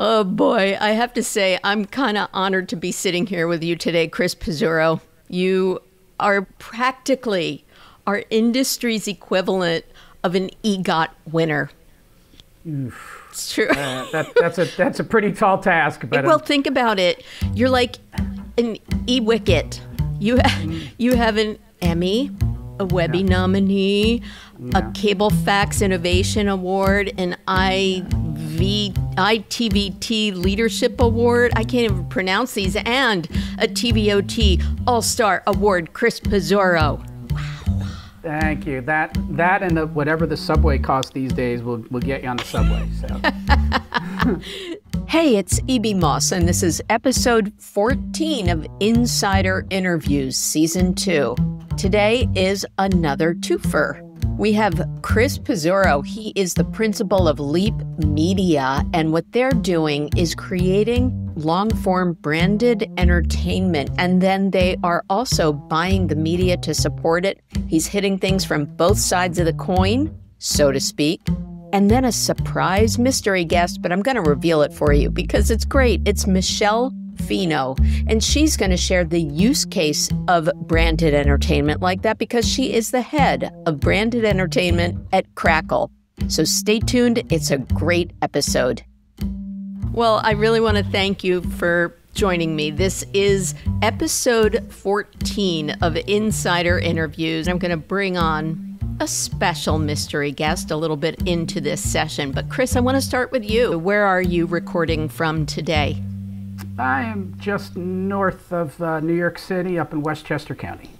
Oh, boy. I have to say, I'm kind of honored to be sitting here with you today, Chris Pizzurro. You are practically our industry's equivalent of an EGOT winner. Oof. It's true. That's a pretty tall task. But well, think about it. You're like an E-Wicket. You have an Emmy, a Webby nominee, a CableFAX Innovation Award, an ITVT Leadership Award. I can't even pronounce these. And a TVOT All-Star Award, Chris Pizzurro. Thank you. That and whatever the subway costs these days will get you on the subway. So. Hey, it's E.B. Moss, and this is episode 14 of Insider Interviews, Season 2. Today is another twofer. We have Chris Pizzurro. He is the principal of Leap Media, and what they're doing is creating long-form branded entertainment, and then they are also buying the media to support it. He's hitting things from both sides of the coin, so to speak. And then a surprise mystery guest, but I'm going to reveal it for you because it's great. It's Michele Fino, and she's going to share the use case of branded entertainment like that because she is the head of branded entertainment at Crackle. So stay tuned. It's a great episode. Well, I really want to thank you for joining me. This is episode 14 of Insider Interviews. I'm going to bring on a special mystery guest a little bit into this session. But Chris, I want to start with you. Where are you recording from today? I am just north of New York City, up in Westchester County.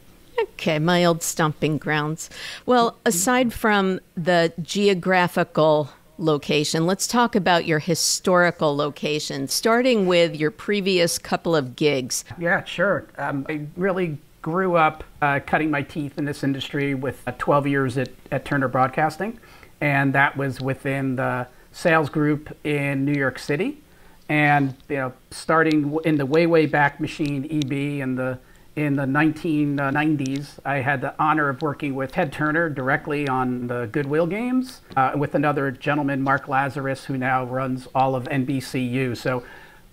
Okay, my old stomping grounds. Well, aside from the geographical location, let's talk about your historical location, starting with your previous couple of gigs. Yeah, sure. I really grew up cutting my teeth in this industry with 12 years at Turner Broadcasting, and that was within the sales group in New York City. And you know, starting in the way back machine, EB, and in the 1990s, I had the honor of working with Ted Turner directly on the Goodwill games with another gentleman, Mark Lazarus, who now runs all of NBCU. So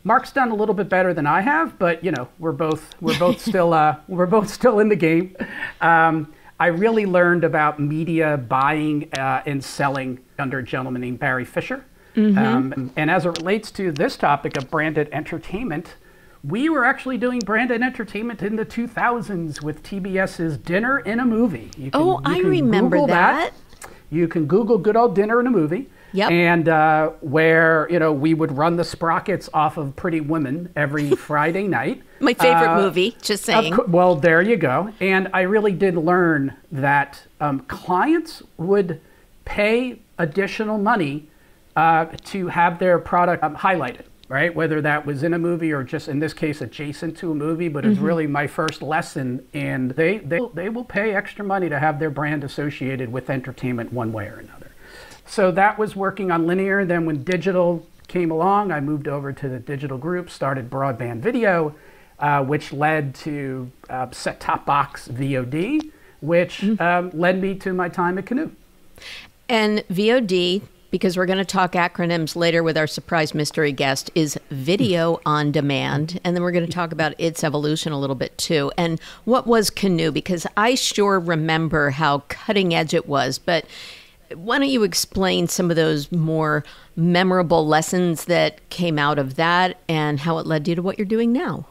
Mark's done a little bit better than I have, but you know, we're both still we're both still in the game. I really learned about media buying and selling under a gentleman named Barry Fisher. Mm-hmm. And as it relates to this topic of branded entertainment, we were actually doing branded entertainment in the 2000s with TBS's Dinner in a Movie. I remember that. You can Google good old Dinner in a Movie. Yep. And where, you know, we would run the sprockets off of Pretty Women every Friday night. My favorite movie, just saying. Well, there you go. And I really did learn that clients would pay additional money to have their product highlighted. Right, whether that was in a movie or just in this case adjacent to a movie, but it's really my first lesson. And they will pay extra money to have their brand associated with entertainment one way or another. So that was working on linear. Then when digital came along, I moved over to the digital group, started broadband video, which led to set-top box VOD, which led me to my time at Canoe. And VOD, because we're going to talk acronyms later with our surprise mystery guest, is video on demand. And then we're going to talk about its evolution a little bit too. And what was Canoe? Because I sure remember how cutting edge it was. But why don't you explain some of those more memorable lessons that came out of that and how it led you to what you're doing now?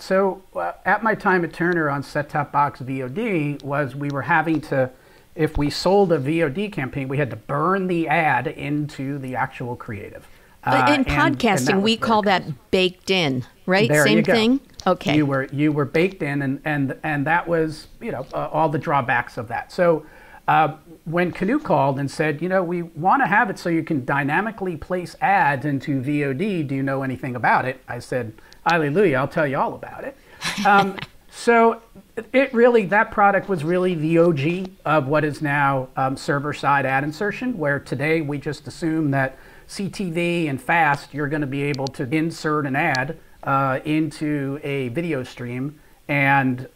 So at my time at Turner on set-top box VOD was we were having to, if we sold a VOD campaign, we had to burn the ad into the actual creative. In podcasting, and we call that baked in, right? There Same thing? Okay. You were baked in, and that was, you know, all the drawbacks of that. So when Canoe called and said, you know, we want to have it so you can dynamically place ads into VOD. Do you know anything about it? I said, hallelujah, I'll tell you all about it. So it really, that product was really the OG of what is now server-side ad insertion, where today we just assume that CTV and FAST, you're going to be able to insert an ad into a video stream. And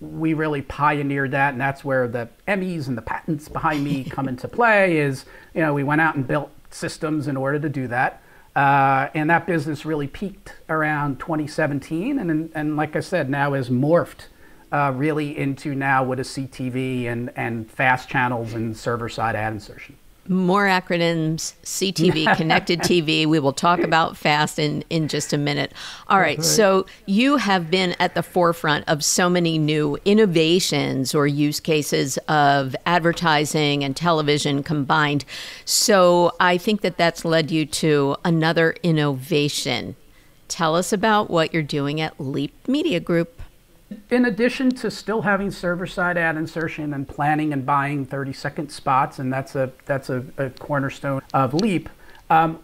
we really pioneered that, and that's where the Emmys and the patents behind me come into play is, you know, we went out and built systems in order to do that. And that business really peaked around 2017, and like I said, now has morphed really into now what is CTV and FAST channels and server-side ad insertion. More acronyms, CTV, connected TV. We will talk about FAST in just a minute. All right, so you have been at the forefront of so many new innovations or use cases of advertising and television combined. So I think that that's led you to another innovation. Tell us about what you're doing at Leap Media Group. In addition to still having server-side ad insertion and planning and buying 30-second spots, and that's a cornerstone of Leap,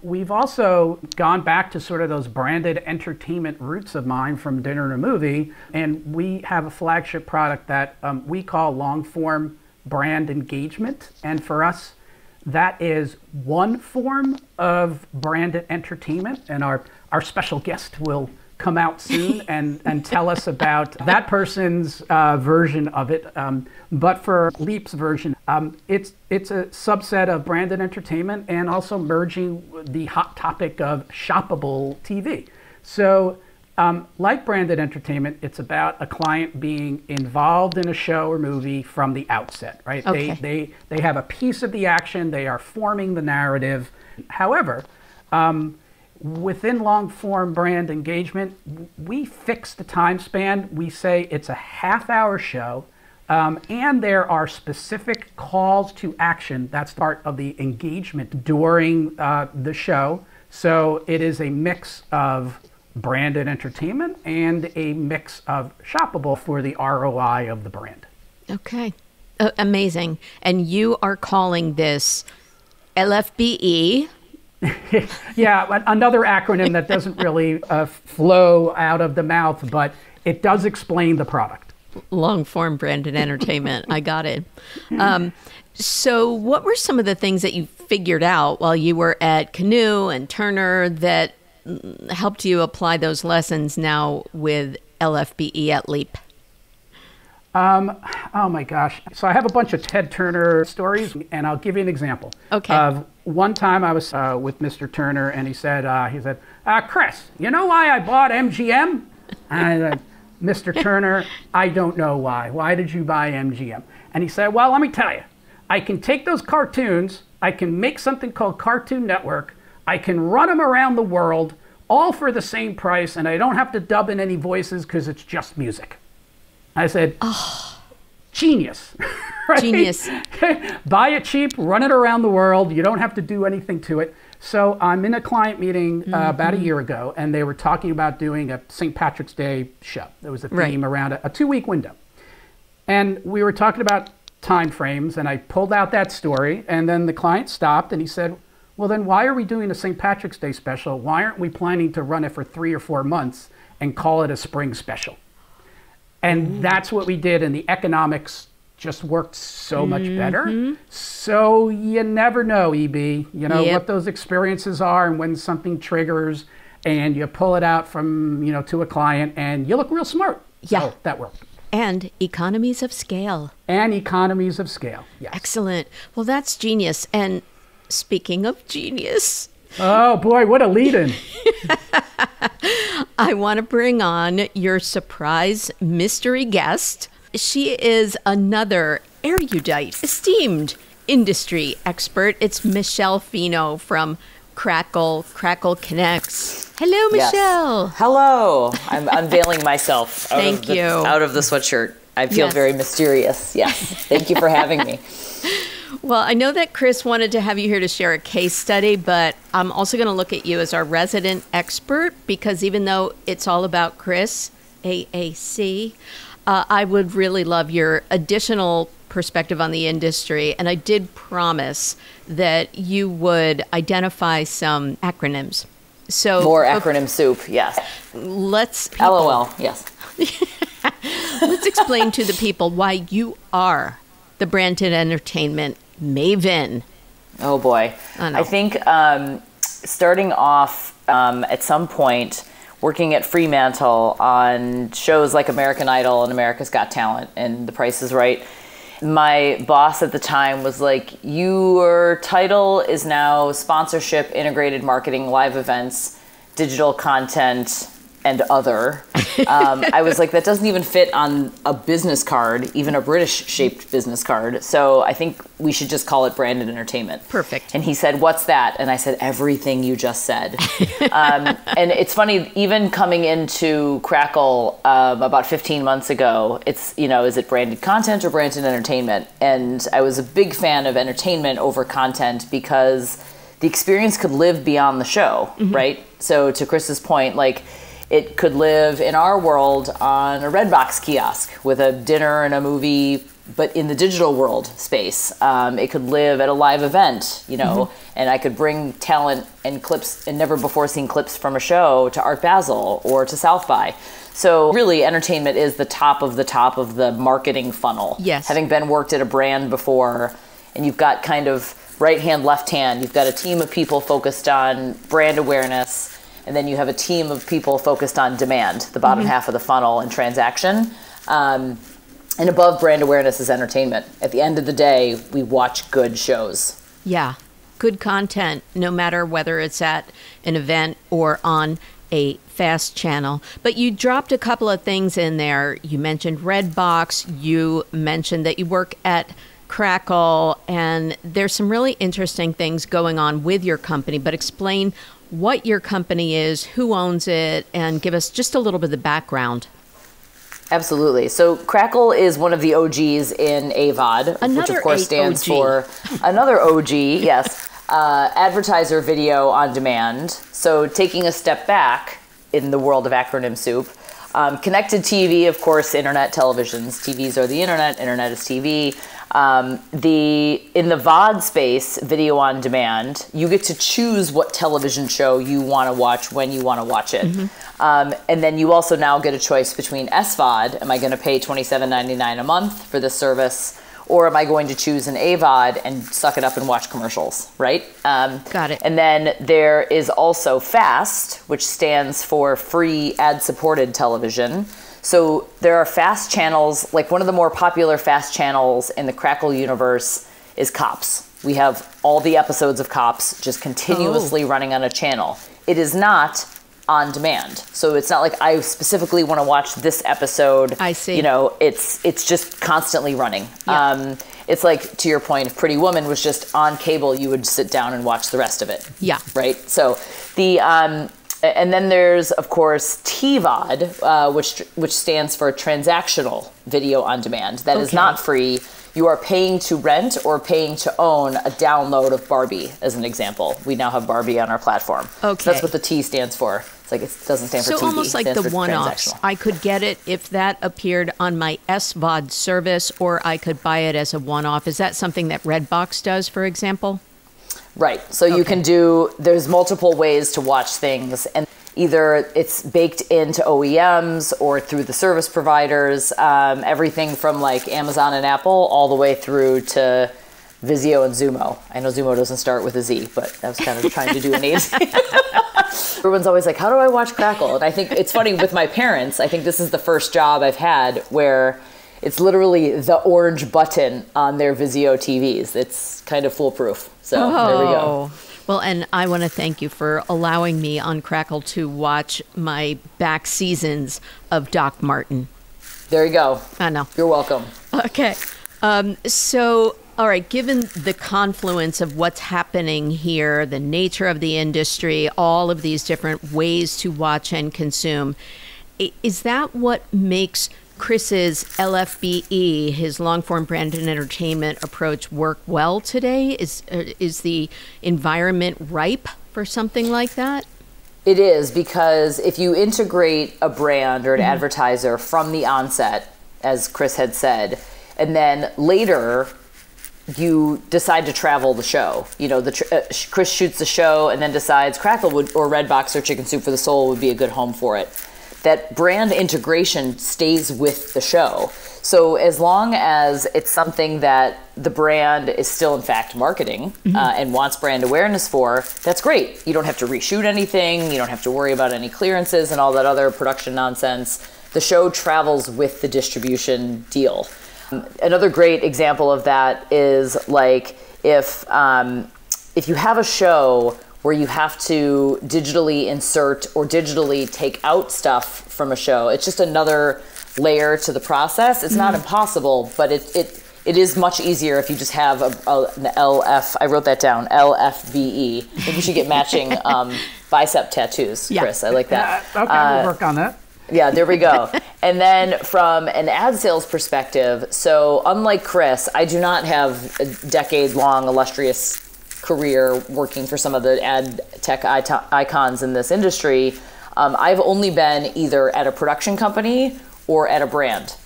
we've also gone back to sort of those branded entertainment roots of mine from dinner to movie, and we have a flagship product that we call long-form brand engagement, and for us, that is one form of branded entertainment, and our special guest will come out soon and tell us about that person's version of it. But for Leap's version, it's a subset of branded entertainment and also merging the hot topic of shoppable TV. So like branded entertainment, it's about a client being involved in a show or movie from the outset, right? Okay. They have a piece of the action. They are forming the narrative. However, within long-form brand engagement, we fix the time span. We say it's a half-hour show, and there are specific calls to action. That's part of the engagement during the show. So it is a mix of branded entertainment and a mix of shoppable for the ROI of the brand. Okay, amazing. And you are calling this LFBE. Yeah, another acronym that doesn't really flow out of the mouth, but it does explain the product. Long-form branded entertainment. I got it. So what were some of the things that you figured out while you were at Canoe and Turner that helped you apply those lessons now with LFBE at Leap? Oh my gosh. So I have a bunch of Ted Turner stories, and I'll give you an example. Okay. One time I was with Mr. Turner, and he said, Chris, you know why I bought MGM? And I said, Mr. Turner, I don't know why. Why did you buy MGM? And he said, well, let me tell you, I can take those cartoons, I can make something called Cartoon Network, I can run them around the world, all for the same price, and I don't have to dub in any voices because it's just music. I said, oh, genius. Right? Genius. Buy it cheap, run it around the world. You don't have to do anything to it. So I'm in a client meeting about a year ago, and they were talking about doing a St. Patrick's Day show. There was a theme around a two-week window. And we were talking about time frames, and I pulled out that story, and then the client stopped, and he said, well, then why are we doing a St. Patrick's Day special? Why aren't we planning to run it for 3 or 4 months and call it a spring special? And that's what we did, and the economics just worked so much better. So you never know, EB, what those experiences are and when something triggers, and you pull it out from, to a client, and you look real smart. Yeah. So that worked. And economies of scale. And economies of scale, yes. Excellent. Well, that's genius. And speaking of genius. Oh, boy, what a lead-in. I want to bring on your surprise mystery guest. She is another erudite, esteemed industry expert. It's Michele Fino from Crackle. Crackle Connects. Hello, Michele. Yes. Hello. I'm unveiling myself out, out of the sweatshirt. I feel very mysterious. Yes. Thank you for having me. Well, I know that Chris wanted to have you here to share a case study, but I'm also going to look at you as our resident expert, because even though it's all about Chris, AAC, I would really love your additional perspective on the industry. And I did promise that you would identify some acronyms. So more acronym soup, yes. LOL, yes. Let's explain to the people why you are the branded entertainment maven. Oh boy. I think starting off at some point working at Fremantle on shows like American Idol and America's Got Talent and The Price is Right, my boss at the time was like, your title is now sponsorship, integrated marketing, live events, digital content, and other. I was like, that doesn't even fit on a business card, even a British-shaped business card. So I think we should just call it brand and entertainment. Perfect. And he said, what's that? And I said, everything you just said. And it's funny, even coming into Crackle about 15 months ago, it's, you know, is it branded content or branded entertainment? And I was a big fan of entertainment over content because the experience could live beyond the show, mm-hmm. right? So to Chris's point, like, it could live in our world on a Redbox kiosk with a dinner and a movie, but in the digital world space. It could live at a live event, you know, mm-hmm. and I could bring talent and clips and never before seen clips from a show to Art Basel or to South by. So really entertainment is the top of the marketing funnel. Yes. Having been worked at a brand before, and you've got kind of right hand, left hand, you've got a team of people focused on brand awareness, and then you have a team of people focused on demand, the bottom mm-hmm. half of the funnel, and transaction. And above brand awareness is entertainment. At the end of the day, we watch good shows. Yeah, good content, no matter whether it's at an event or on a FAST channel. But you dropped a couple of things in there. You mentioned Redbox. You mentioned that you work at Crackle. And there's some really interesting things going on with your company. But explain what your company is, who owns it, and give us just a little bit of the background. Absolutely. So Crackle is one of the OGs in AVOD, which of course stands for another OG, yes, advertiser video on demand. So taking a step back in the world of acronym soup, connected TV, of course, internet televisions. TVs are the internet, internet is TV. In the VOD space, video on demand, you get to choose what television show you want to watch when you want to watch it. Mm-hmm. And then you also now get a choice between SVOD, am I going to pay $27.99 a month for this service, or am I going to choose an AVOD and suck it up and watch commercials, right? Got it. And then there is also FAST, which stands for free ad-supported television. So there are FAST channels, like one of the more popular FAST channels in the Crackle universe is Cops. We have all the episodes of Cops just continuously running on a channel. It is not on demand. So it's not like I specifically want to watch this episode. I see. You know, it's just constantly running. Yeah. It's like, to your point, if Pretty Woman was just on cable, you would sit down and watch the rest of it. Yeah. Right? So the... and then there's, of course, TVOD, which stands for transactional video on demand. That is not free. You are paying to rent or paying to own a download of Barbie, as an example. We now have Barbie on our platform. Okay. So that's what the T stands for. It's like it doesn't stand for TV. So almost like the one-offs. I could get it if that appeared on my SVOD service, or I could buy it as a one-off. Is that something that Redbox does, for example? Right. So you can do, there's multiple ways to watch things, and either it's baked into OEMs or through the service providers, everything from like Amazon and Apple all the way through to Vizio and Zumo. I know Zumo doesn't start with a Z, but I was kind of trying to do an easy. Everyone's always like, how do I watch Crackle? And I think it's funny with my parents, I think this is the first job I've had where it's literally the orange button on their Vizio TVs. It's kind of foolproof. So there we go. Well, and I want to thank you for allowing me on Crackle to watch my back seasons of Doc Martin. There you go. I know. You're welcome. Okay. So, all right, given the confluence of what's happening here, the nature of the industry, all of these different ways to watch and consume, is that what makes Chris's LFBE, his long-form brand and entertainment approach, work well today? Is the environment ripe for something like that? It is, because if you integrate a brand or an advertiser from the onset, as Chris had said, and then later you decide to travel the show. You know, Chris shoots the show and then decides Crackle would, or Redbox or Chicken Soup for the Soul would be a good home for it. That brand integration stays with the show. So as long as it's something that the brand is still, in fact, marketing and wants brand awareness for, that's great. You don't have to reshoot anything. You don't have to worry about any clearances and all that other production nonsense. The show travels with the distribution deal. Another great example of that is like if you have a show where you have to digitally insert or digitally take out stuff from a show, it's just another layer to the process. It's not impossible, but it is much easier if you just have an LF. I wrote that down. LFBE. I think you should get matching bicep tattoos, Chris. Yeah. I like that. Okay, we'll work on that. Yeah, there we go. And then from an ad sales perspective, so unlike Chris, I do not have a decade-long illustrious career working for some of the ad tech icons in this industry. I've only been either at a production company or at a brand.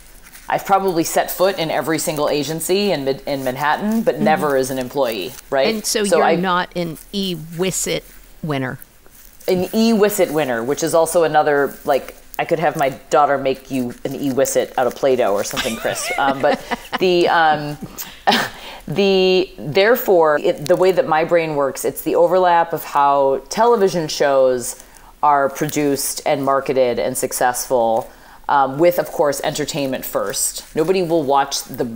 I've probably set foot in every single agency in Manhattan, but never as an employee, right? And so you're not an eWissit winner. An eWissit winner, which is also another, like, I could have my daughter make you an eWissit out of Play-Doh or something, Chris. But the way that my brain works, it's the overlap of how television shows are produced and marketed and successful. With, of course, entertainment first. Nobody will watch the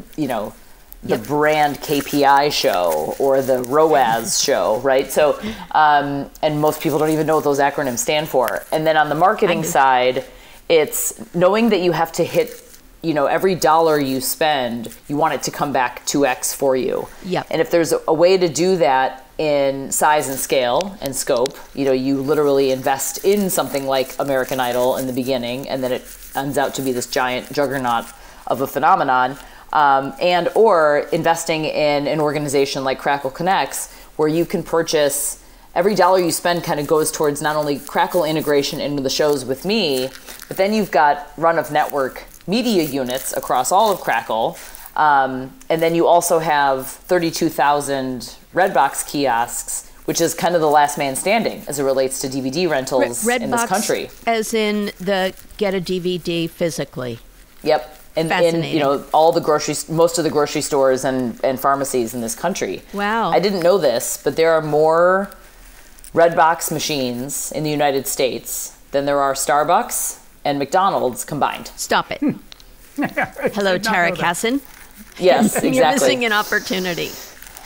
brand KPI show or the ROAS show, right? So, and most people don't even know what those acronyms stand for. And then on the marketing side, it's knowing that you have to hit, every dollar you spend, you want it to come back 2x for you. Yep. And if there's a way to do that in size and scale and scope, you literally invest in something like American Idol in the beginning, and then it ends out to be this giant juggernaut of a phenomenon, and or investing in an organization like Crackle Connects, where you can purchase every dollar you spend kind of goes towards not only Crackle integration into the shows with me, but then you've got run of network media units across all of Crackle. And then you also have 32,000 Redbox kiosks, which is kind of the last man standing as it relates to DVD rentals in this country. Redbox, as in the get a DVD physically. Yep. And in all the most of the grocery stores and pharmacies in this country. Wow. I didn't know this, but there are more Redbox machines in the United States than there are Starbucks and McDonald's combined. Stop it. Hello, Tara Kasson. Yes, exactly. You're missing an opportunity.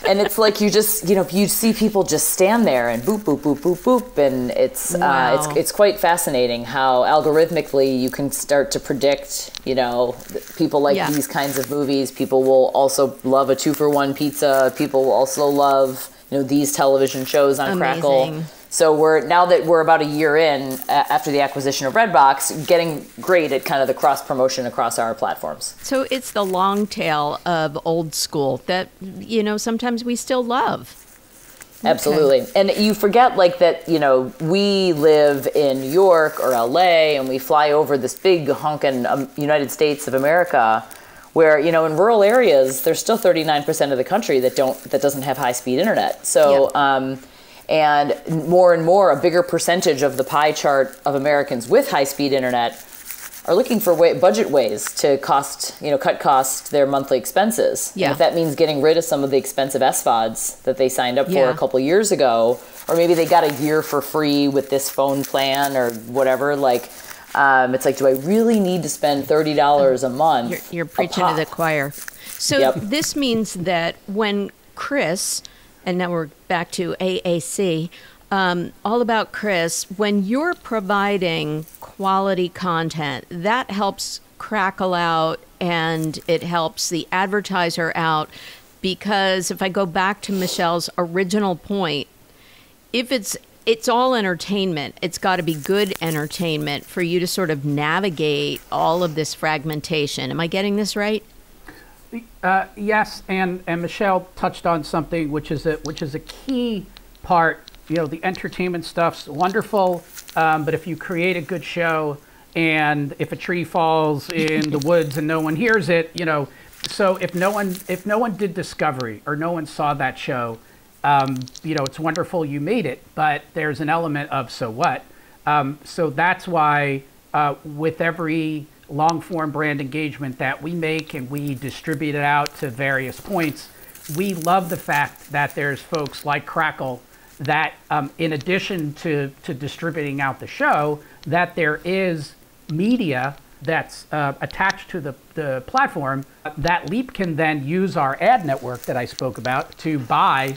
And it's like you just, you see people just stand there and boop, boop, boop, boop, boop. And it's quite fascinating how algorithmically you can start to predict, people like these kinds of movies. People will also love a 2-for-1 pizza. People will also love, these television shows on Crackle. So now that we're about a year in after the acquisition of Redbox, getting great at kind of the cross promotion across our platforms. So it's the long tail of old school that, sometimes we still love. Absolutely. Okay. And you forget that, we live in New York or LA and we fly over this big honkin' United States of America, where, in rural areas, there's still 39% of the country that doesn't have high speed internet. So, and more and more, a bigger percentage of the pie chart of Americans with high-speed internet are looking for budget ways to cut costs their monthly expenses. Yeah. And if that means getting rid of some of the expensive SVODs that they signed up for a couple years ago, or maybe they got a year for free with this phone plan or whatever, it's like, do I really need to spend $30 a month? You're preaching to the choir. So this means that when Chris... And now we're back to AAC, all about Chris. When you're providing quality content, that helps Crackle out and it helps the advertiser out, because if I go back to Michelle's original point, if it's all entertainment, it's got to be good entertainment for you to sort of navigate all of this fragmentation. Am I getting this right? Yes, and Michele touched on something which is a key part. The entertainment stuff's wonderful, but if you create a good show, and if a tree falls in the woods and no one hears it, so if no one did Discovery or no one saw that show, it's wonderful you made it, but there's an element of so what. So that's why with every long-form brand engagement that we make and we distribute it out to various points, we love the fact that there's folks like Crackle that, in addition to distributing out the show, that there is media that's attached to the platform, that Leap can then use our ad network that I spoke about to buy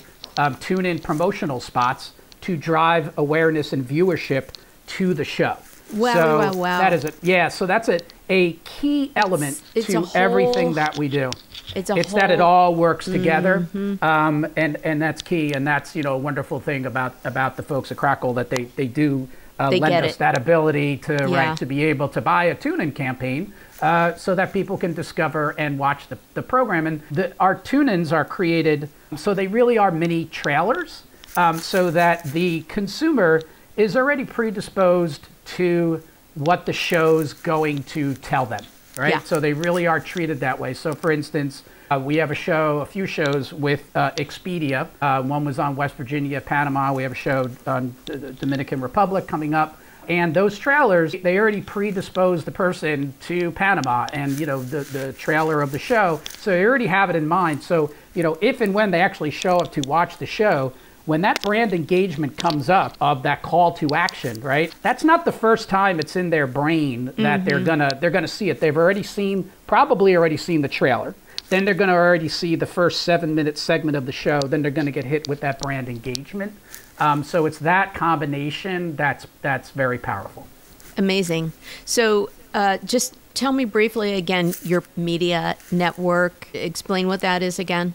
tune-in promotional spots to drive awareness and viewership to the show. Wow, so wow, wow. That is it. Yeah, so that's a key element to everything that we do. It's that it all works together, mm-hmm. And that's key, and that's, you know, a wonderful thing about the folks at Crackle, that they do lend us that ability to to be able to buy a tune-in campaign so that people can discover and watch the program. And our tune-ins are created so they really are mini trailers, so that the consumer is already predisposed to what the show's going to tell them, right? Yeah. So they really are treated that way. So for instance, we have a few shows with Expedia. One was on West Virginia, Panama. We have a show on the Dominican Republic coming up. And those trailers, they already predispose the person to Panama and, you know, the trailer of the show. So they already have it in mind. So, you know, if and when they actually show up to watch the show, when that brand engagement comes up of that call to action, right? That's not the first time it's in their brain that mm-hmm. they're gonna see it. They've probably already seen the trailer. Then they're gonna already see the first 7-minute segment of the show. Then they're gonna get hit with that brand engagement. So it's that combination that's very powerful. Amazing. So just tell me briefly again your media network. Explain what that is again.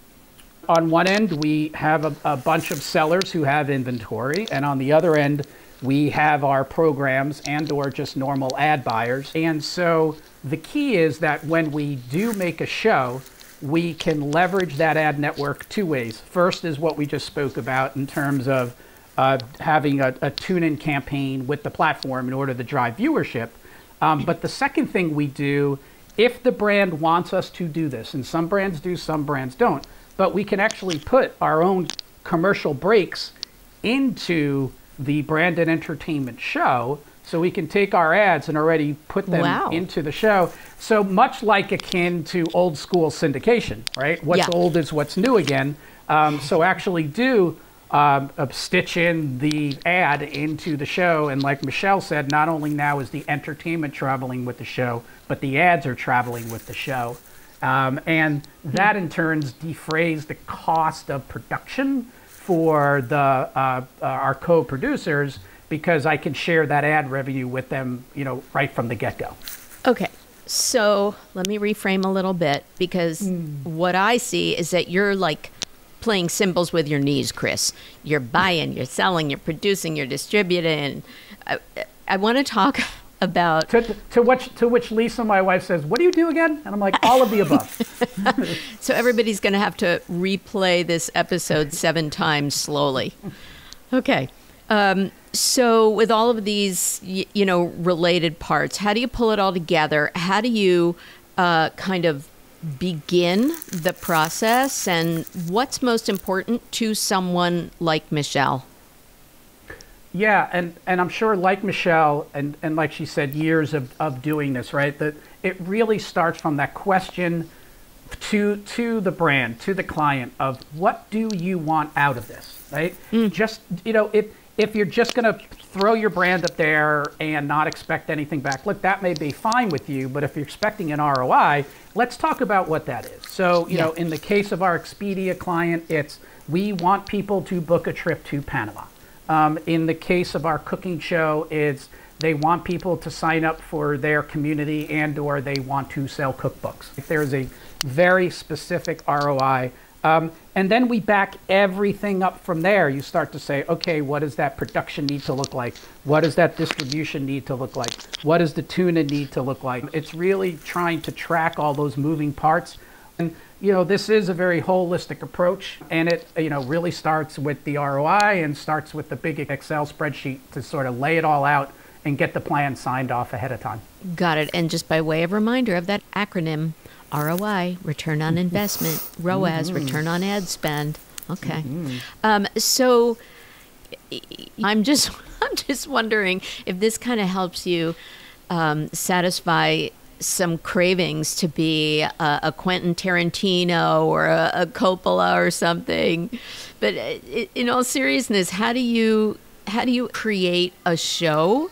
On one end, we have a bunch of sellers who have inventory, and on the other end, we have our programs and or just normal ad buyers. And so the key is that when we do make a show, we can leverage that ad network two ways. First is what we just spoke about in terms of having a tune-in campaign with the platform in order to drive viewership. But the second thing we do, if the brand wants us to do this, and some brands do, some brands don't, but we can actually put our own commercial breaks into the branded entertainment show, so we can take our ads and already put them into the show. So much like akin to old school syndication, right? What's old is what's new again. So actually do stitch in the ad into the show. And like Michele said, not only now is the entertainment traveling with the show, but the ads are traveling with the show. And that in turn defrays the cost of production for our co-producers, because I can share that ad revenue with them, you know, right from the get-go. Okay, so let me reframe a little bit, because what I see is that you're like playing cymbals with your knees, Chris. You're buying, you're selling, you're producing, you're distributing. I want to talk about to which Lisa, my wife, says, "What do you do again?" And I'm like, "All of the above." So everybody's going to have to replay this episode 7 times slowly. Okay. So with all of these, you know, related parts, how do you pull it all together? How do you kind of begin the process? And what's most important to someone like Michele? Yeah, and I'm sure, like Michele, and like she said, years of doing this, right? That it really starts from that question to the brand, to the client, of what do you want out of this, right? Just, you know, if you're just going to throw your brand up there and not expect anything back, look, that may be fine with you, but if you're expecting an ROI, let's talk about what that is. So, you know, in the case of our Expedia client, it's, we want people to book a trip to Panama. In the case of our cooking show, it's they want people to sign up for their community and or they want to sell cookbooks. If there is a very specific ROI. And then we back everything up from there. You start to say, okay, what does that production need to look like? What does that distribution need to look like? What does the tune-in need to look like? It's really trying to track all those moving parts. And, you know, this is a very holistic approach, and it, you know, really starts with the ROI and starts with the big Excel spreadsheet to sort of lay it all out and get the plan signed off ahead of time. Got it. And just by way of reminder of that acronym, ROI, return on investment, ROAS, return on ad spend. Okay. So I'm just wondering if this kind of helps you satisfy some cravings to be a Quentin Tarantino or a Coppola or something. But in all seriousness, how do you create a show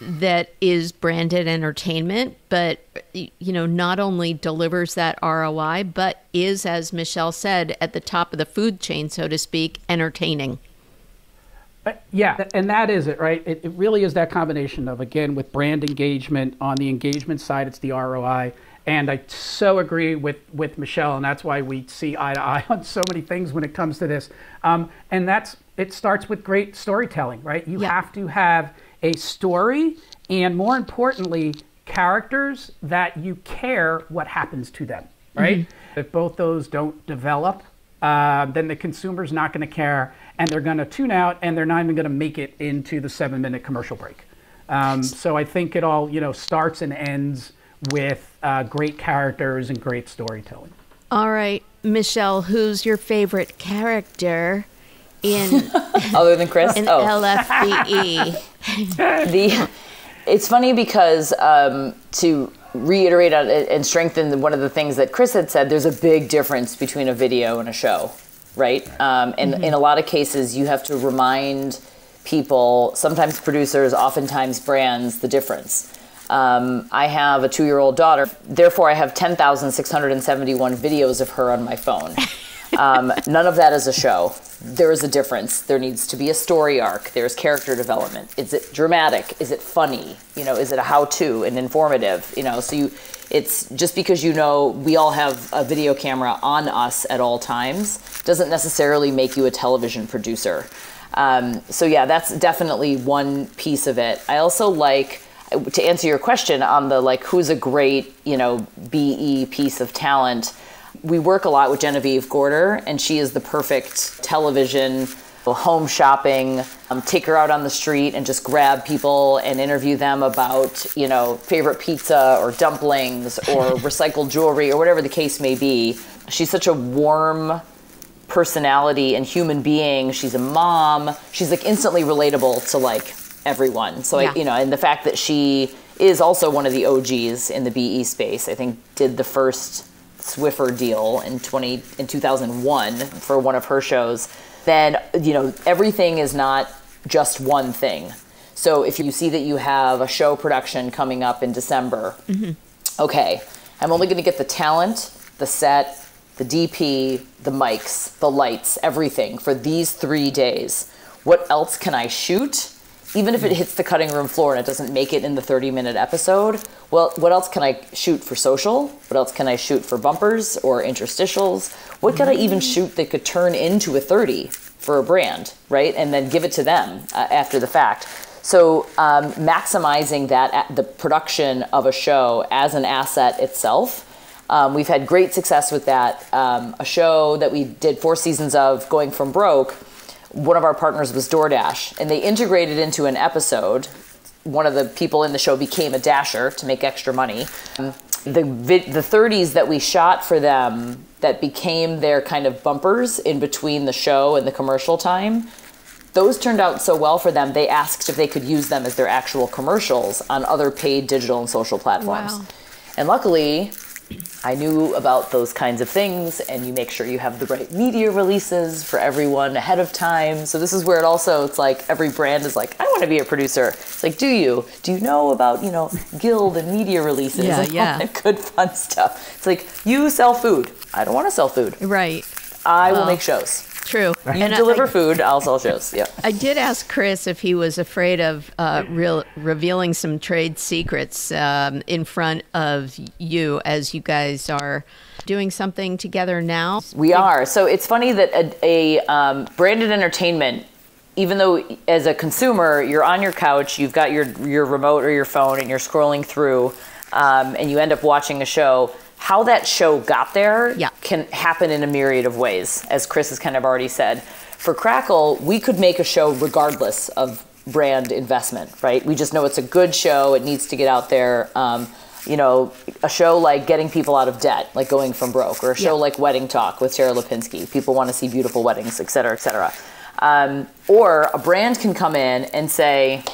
that is branded entertainment, but, you know, not only delivers that ROI, but is, as Michele said, at the top of the food chain, so to speak, entertaining. Yeah, and that is it, right? It really is that combination of, again, with brand engagement. On the engagement side, it's the ROI. And I so agree with Michele, and that's why we see eye to eye on so many things when it comes to this. And it starts with great storytelling, right? You have to have a story, and more importantly, characters that you care what happens to them, right? Mm-hmm. If both those don't develop, then the consumer's not going to care, and they're going to tune out, and they're not even going to make it into the 7-minute commercial break. So I think it all, you know, starts and ends with great characters and great storytelling. All right, Michele, who's your favorite character in other than Chris in LFBE? It's funny because to reiterate on and strengthen one of the things that Chris had said, there's a big difference between a video and a show, right? And in a lot of cases, you have to remind people, sometimes producers, oftentimes brands, the difference. I have a 2-year-old daughter, therefore I have 10,671 videos of her on my phone. None of that is a show. There is a difference. There needs to be a story arc. There's character development. Is it dramatic? Is it funny? You know, is it a how-to and informative? You know, so it's just because, you know, we all have a video camera on us at all times doesn't necessarily make you a television producer. So yeah, that's definitely one piece of it. I also like, to answer your question on the, like, who's a great, you know, BE piece of talent, we work a lot with Genevieve Gorder, and she is the perfect television, home shopping, take her out on the street and just grab people and interview them about, you know, favorite pizza or dumplings or recycled jewelry or whatever the case may be. She's such a warm personality and human being. She's a mom. She's, like, instantly relatable to, like, everyone. So, yeah. You know, and the fact that she is also one of the OGs in the BE space, I think did the first Swiffer deal in 2001 for one of her shows. Then, you know, everything is not just one thing. So if you see that you have a show production coming up in December, okay, I'm only going to get the talent, the set, the DP, the mics, the lights, everything for these 3 days. What else can I shoot? Even if it hits the cutting room floor and it doesn't make it in the 30-minute episode, well, what else can I shoot for social? What else can I shoot for bumpers or interstitials? What could I even shoot that could turn into a 30 for a brand, right? And then give it to them after the fact. So maximizing that, the production of a show as an asset itself. We've had great success with that. A show that we did 4 seasons of, Going from Broke, one of our partners was DoorDash, and they integrated into an episode. One of the people in the show became a dasher to make extra money. The 30s that we shot for them that became their kind of bumpers in between the show and the commercial time, those turned out so well for them, they asked if they could use them as their actual commercials on other paid digital and social platforms. Wow. And luckily, I knew about those kinds of things, and you make sure you have the right media releases for everyone ahead of time. So this is where it also, it's like every brand is like, I want to be a producer. It's like, do you know about, you know, guild and media releases and all that good fun stuff? It's like, you sell food. I don't want to sell food. Right. I will make shows. True. Right. You deliver food, I'll sell shows. Yeah. I did ask Chris if he was afraid of revealing some trade secrets in front of you as you guys are doing something together now. We are. So it's funny that a branded entertainment, even though as a consumer, you're on your couch, you've got your remote or your phone, and you're scrolling through and you end up watching a show, how that show got there can happen in a myriad of ways, as Chris has kind of already said. For Crackle, we could make a show regardless of brand investment, right? We just know it's a good show. It needs to get out there. You know, a show like getting people out of debt, like Going from Broke, or a show like Wedding Talk with Sarah Lipinski. People want to see beautiful weddings, et cetera, et cetera. Or a brand can come in and say,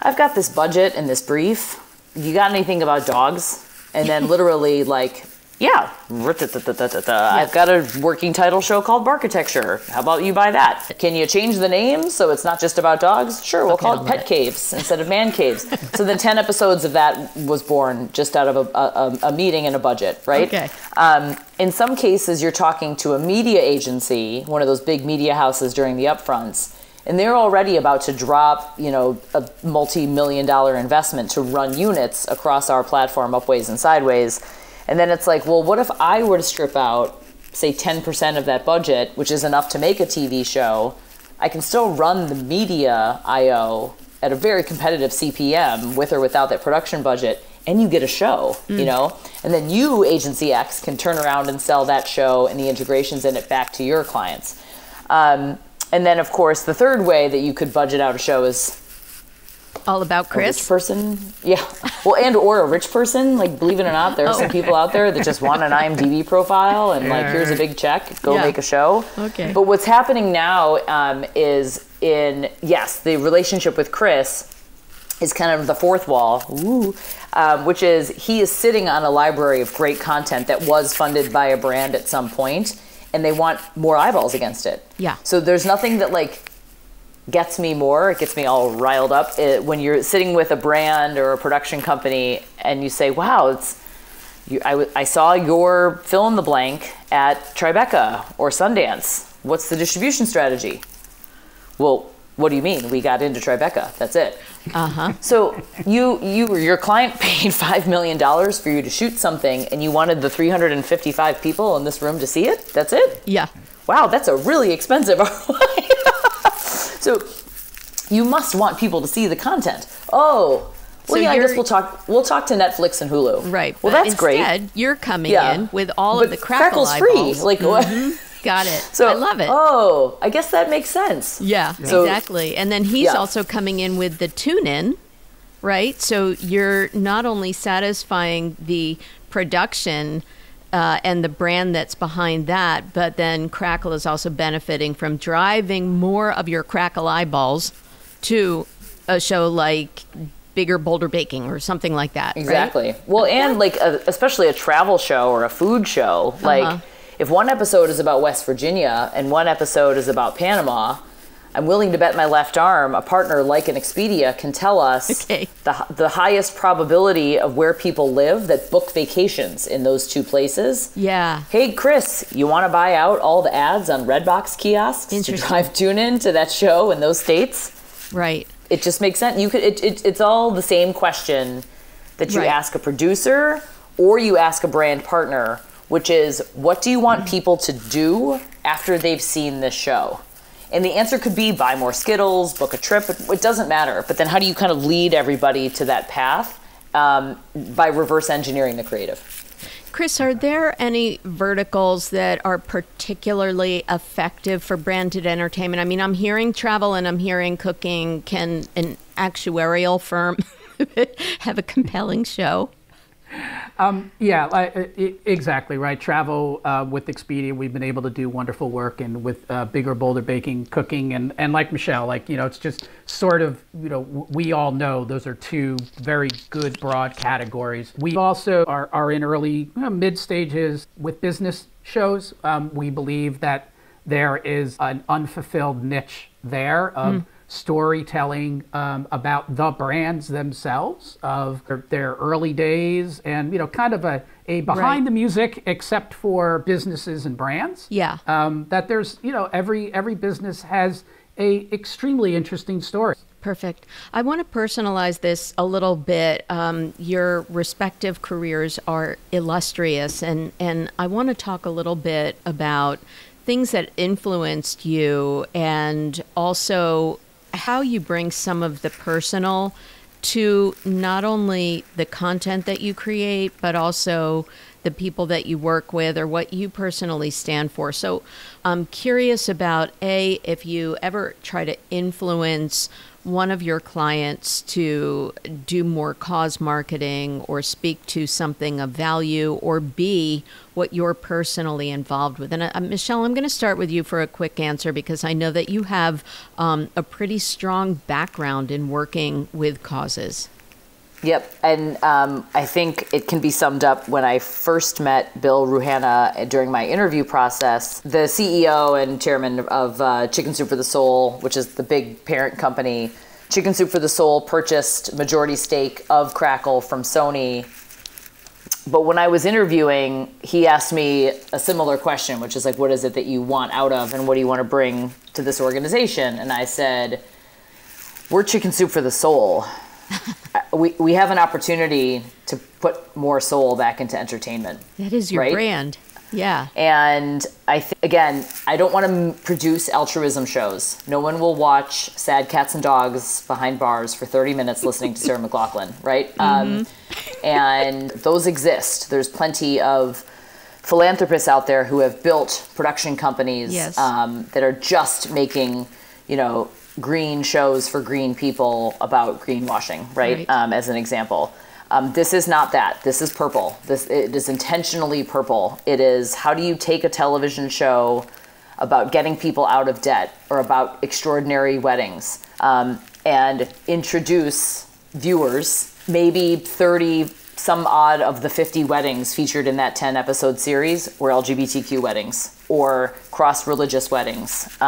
I've got this budget and this brief. You got anything about dogs? And then literally, like, Yeah. I've got a working title show called Barkitecture. How about you buy that? Can you change the name so it's not just about dogs? Sure, we'll call it Pet Caves instead of Man Caves. So then 10 episodes of that was born just out of a meeting and a budget, right? Okay. In some cases, you're talking to a media agency, one of those big media houses during the upfronts, and they're already about to drop, you know, a multi-million-dollar investment to run units across our platform, upways and sideways. And then it's like, well, what if I were to strip out, say, 10% of that budget, which is enough to make a TV show? I can still run the media IO at a very competitive CPM with or without that production budget, and you get a show, you know? And then you, Agency X, can turn around and sell that show and the integrations in it back to your clients. And then, of course, the third way that you could budget out a show is... all about Chris? A rich person. Yeah. Well, and or a rich person. Like, believe it or not, there are some people out there that just want an IMDb profile and, like, here's a big check. Go make a show. Okay. But what's happening now is in, yes, the relationship with Chris is kind of the fourth wall, which is he is sitting on a library of great content that was funded by a brand at some point, and they want more eyeballs against it. Yeah. So there's nothing that, like, gets me more, it gets me all riled up when you're sitting with a brand or a production company and you say, wow, I saw your fill in the blank at Tribeca or Sundance. What's the distribution strategy? Well, what do you mean? We got into Tribeca. That's it. Uh-huh. So your client paid $5 million for you to shoot something and you wanted the 355 people in this room to see it? That's it? Yeah. Wow, that's a really expensive ROI. So you must want people to see the content. Oh, well, so yeah, I guess we'll talk to Netflix and Hulu. Right. Well, that's great. Instead, you're coming in with all of the Crackle eyeballs. Free. Like, what? Got it. So, I love it. Oh, I guess that makes sense. Yeah, so, exactly. And then he's also coming in with the tune-in, right? So you're not only satisfying the production and the brand that's behind that, but then Crackle is also benefiting from driving more of your Crackle eyeballs to a show like Bigger Bolder Baking or something like that. Exactly. Right? Well, and like especially a travel show or a food show. Like if one episode is about West Virginia and one episode is about Panama, I'm willing to bet my left arm a partner like an Expedia can tell us the highest probability of where people live that book vacations in those two places. Yeah. Hey, Chris, you want to buy out all the ads on Redbox kiosks to drive tune-in to that show in those states? Right. It just makes sense. You could. It's all the same question that you ask a producer or you ask a brand partner, which is, what do you want people to do after they've seen this show? And the answer could be buy more Skittles, book a trip. It doesn't matter. But then how do you kind of lead everybody to that path by reverse engineering the creative? Chris, are there any verticals that are particularly effective for branded entertainment? I mean, I'm hearing travel and I'm hearing cooking. Can an actuarial firm have a compelling show? Exactly right. Travel with Expedia, we've been able to do wonderful work, and with Bigger Bolder Baking, cooking, and like Michelle, like, you know, it's just sort of, you know, we all know those are two very good broad categories. We also are in early mid stages with business shows. We believe that there is an unfulfilled niche there of storytelling about the brands themselves, of their early days, and, you know, kind of a behind the music, except for businesses and brands. Yeah. That there's, you know, every business has a extremely interesting story. Perfect. I want to personalize this a little bit. Your respective careers are illustrious, and I want to talk a little bit about things that influenced you, and also how you bring some of the personal to not only the content that you create, but also the people that you work with or what you personally stand for. So I'm curious about, A, if you ever try to influence one of your clients to do more cause marketing or speak to something of value, or B, what you're personally involved with. And Michelle, I'm going to start with you for a quick answer, because I know that you have a pretty strong background in working with causes. Yep. And I think it can be summed up when I first met Bill Ruhana during my interview process. The CEO and chairman of Chicken Soup for the Soul, which is the big parent company, Chicken Soup for the Soul purchased majority stake of Crackle from Sony. But when I was interviewing, he asked me a similar question, which is like, what is it that you want out of and what do you want to bring to this organization? And I said, we're Chicken Soup for the Soul. We have an opportunity to put more soul back into entertainment. That is your brand. Yeah. And I think, again, I don't want to produce altruism shows. No one will watch sad cats and dogs behind bars for 30 minutes listening to Sarah McLachlan, right? And those exist. There's plenty of philanthropists out there who have built production companies that are just making, you know, green shows for green people about greenwashing, right? As an example. This is not that. This is purple. It is intentionally purple. It is, how do you take a television show about getting people out of debt or about extraordinary weddings and introduce viewers, maybe 30 some odd of the 50 weddings featured in that 10 episode series were LGBTQ weddings or cross-religious weddings.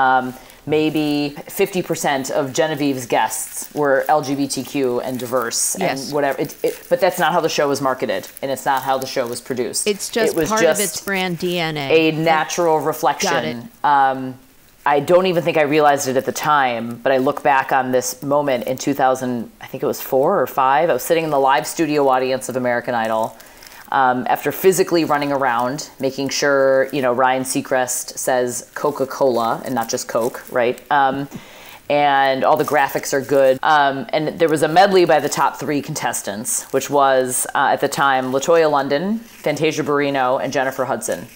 Maybe 50% of Genevieve's guests were LGBTQ and diverse and whatever. But that's not how the show was marketed, and it's not how the show was produced. It's just part of its brand DNA. A natural reflection. Got it. I don't even think I realized it at the time, but I look back on this moment in 2000, I think it was 4 or 5. I was sitting in the live studio audience of American Idol. After physically running around, making sure, you know, Ryan Seacrest says Coca-Cola and not just Coke, right? And all the graphics are good. And there was a medley by the top 3 contestants, which was, at the time, LaToya London, Fantasia Barrino, and Jennifer Hudson.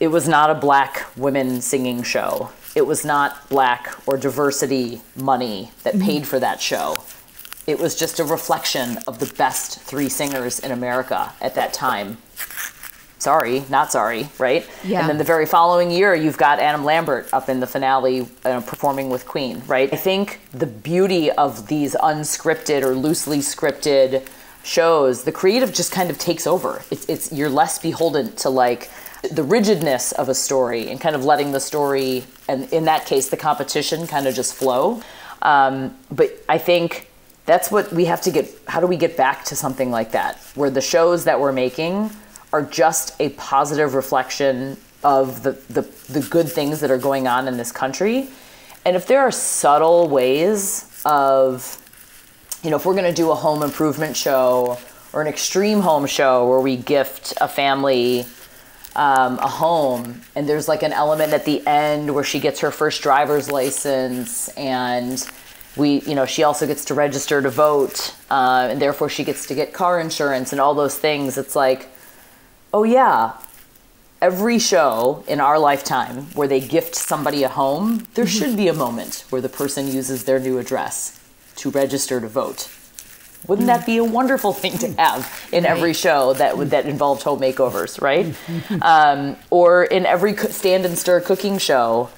It was not a black women singing show. It was not black or diversity money that paid for that show. It was just a reflection of the best 3 singers in America at that time. Sorry, not sorry, right? Yeah. And then the very following year, you've got Adam Lambert up in the finale performing with Queen, right? I think the beauty of these unscripted or loosely scripted shows, the creative just kind of takes over. It's you're less beholden to like the rigidness of a story and kind of letting the story, and in that case, the competition kind of just flow. But I think that's what we have to get. How do we get back to something like that, where the shows that we're making are just a positive reflection of the good things that are going on in this country? And if there are subtle ways of, you know, if we're going to do a home improvement show or an extreme home show where we gift a family a home, and there's like an element at the end where she gets her first driver's license and she also gets to register to vote, and therefore she gets to get car insurance and all those things. It's like, oh yeah, every show in our lifetime where they gift somebody a home, there should be a moment where the person uses their new address to register to vote. Wouldn't that be a wonderful thing to have in every show that involved home makeovers, right? Or in every stand and stir cooking show,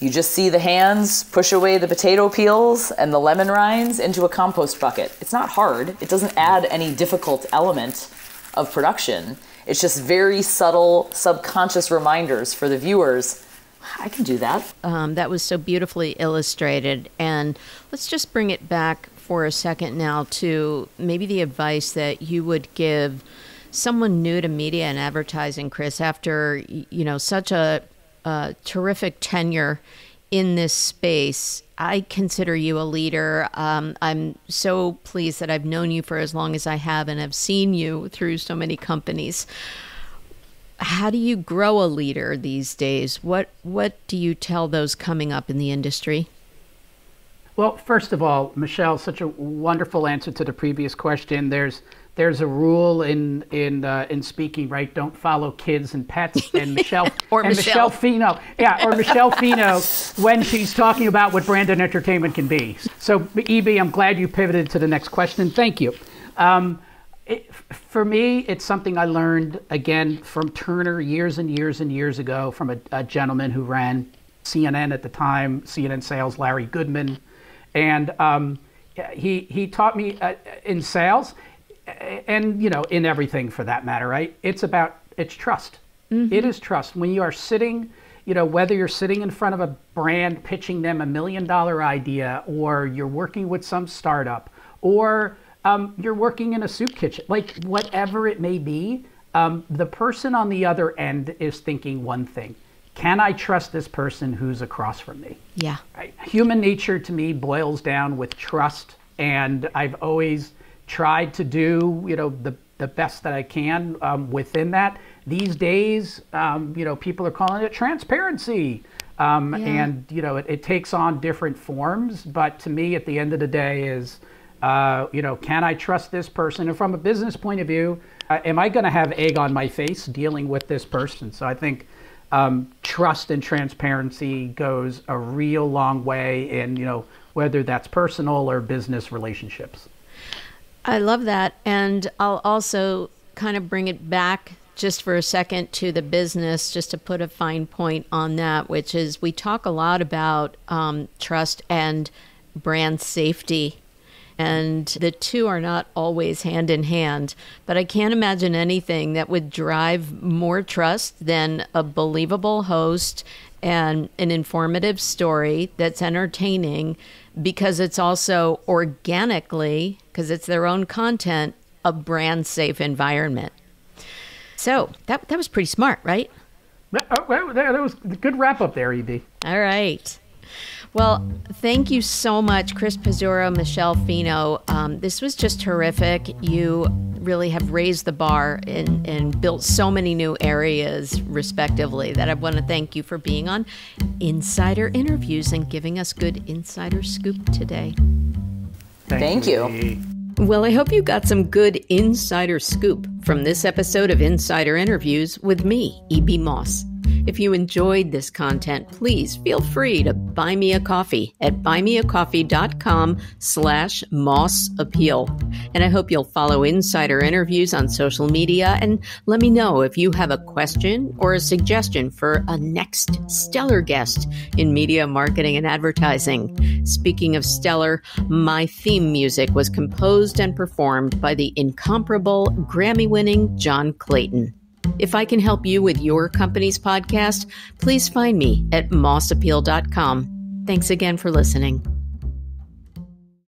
you just see the hands push away the potato peels and the lemon rinds into a compost bucket. It's not hard. It doesn't add any difficult element of production. It's just very subtle, subconscious reminders for the viewers. I can do that. That was so beautifully illustrated. And let's just bring it back for a second now to maybe the advice that you would give someone new to media and advertising, Chris, after, you know, such a terrific tenure in this space. I consider you a leader. I'm so pleased that I've known you for as long as I have and have seen you through so many companies. How do you grow a leader these days? What do you tell those coming up in the industry? Well, first of all, Michele, such a wonderful answer to the previous question. There's a rule in speaking, right? Don't follow kids and pets. And Michele Michele Fino, or Michele Fino, when she's talking about what brand and entertainment can be. So, E.B., I'm glad you pivoted to the next question. Thank you. For me, it's something I learned again from Turner years and years and years ago, from a gentleman who ran CNN at the time, CNN sales, Larry Goodman, and He taught me in sales, and, you know, in everything for that matter, right? It's trust. Mm-hmm. It is trust. When you are sitting, you know, whether you're sitting in front of a brand pitching them $1 million idea, or you're working with some startup, or you're working in a soup kitchen, like whatever it may be, the person on the other end is thinking one thing. Can I trust this person who's across from me? Yeah. Right? Human nature to me boils down with trust, and I've always tried to do, you know, the best that I can within that. These days, you know, people are calling it transparency, and, you know, it takes on different forms. But to me, at the end of the day, is, you know, can I trust this person? And from a business point of view, am I going to have egg on my face dealing with this person? So I think trust and transparency goes a real long way in, you know, whether that's personal or business relationships. I love that. And I'll also kind of bring it back just for a second to the business, just to put a fine point on that, which is we talk a lot about trust and brand safety. And the two are not always hand in hand. But I can't imagine anything that would drive more trust than a believable host and an informative story that's entertaining, because it's also organically, because it's their own content, a brand safe environment. So that was pretty smart, right? That was a good wrap up there, E.B. All right. Well, thank you so much, Chris Pizzurro, Michele Fino. This was just terrific. You really have raised the bar and built so many new areas, respectively, that I want to thank you for being on Insider Interviews and giving us good insider scoop today. Thank you. Well, I hope you got some good insider scoop from this episode of Insider Interviews with me, E.B. Moss. If you enjoyed this content, please feel free to buy me a coffee at buymeacoffee.com/Moss Appeal. And I hope you'll follow Insider Interviews on social media and let me know if you have a question or a suggestion for a next stellar guest in media, marketing, and advertising. Speaking of stellar, my theme music was composed and performed by the incomparable Grammy-winning John Clayton. If I can help you with your company's podcast, please find me at mossappeal.com. Thanks again for listening.